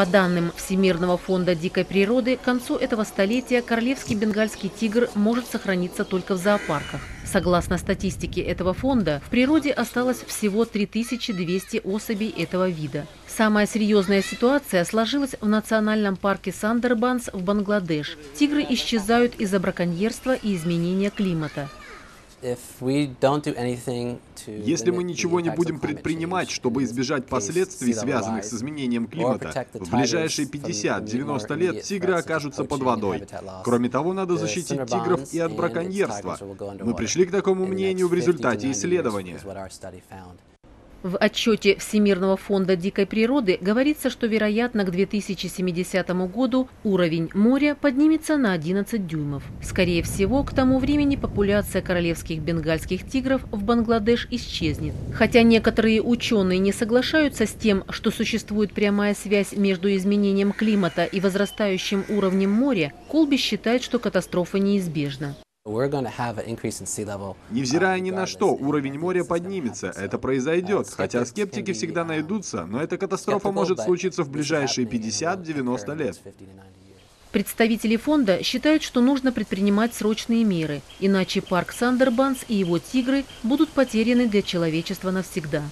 По данным Всемирного фонда дикой природы, к концу этого столетия королевский бенгальский тигр может сохраниться только в зоопарках. Согласно статистике этого фонда, в природе осталось всего 3200 особей этого вида. Самая серьезная ситуация сложилась в национальном парке Сундарбанс в Бангладеш. Тигры исчезают из-за браконьерства и изменения климата. Если мы ничего не будем предпринимать, чтобы избежать последствий, связанных с изменением климата, в ближайшие 50-90 лет тигры окажутся под водой. Кроме того, надо защитить тигров и от браконьерства. Мы пришли к такому мнению в результате исследования. В отчете Всемирного фонда дикой природы говорится, что, вероятно, к 2070 году уровень моря поднимется на 11 дюймов. Скорее всего, к тому времени популяция королевских бенгальских тигров в Бангладеш исчезнет. Хотя некоторые ученые не соглашаются с тем, что существует прямая связь между изменением климата и возрастающим уровнем моря, Колби считает, что катастрофа неизбежна. Невзирая ни на что, уровень моря поднимется. Это произойдет. Хотя скептики всегда найдутся, но эта катастрофа может случиться в ближайшие 50-90 лет. Представители фонда считают, что нужно предпринимать срочные меры, иначе парк Сундарбанс и его тигры будут потеряны для человечества навсегда.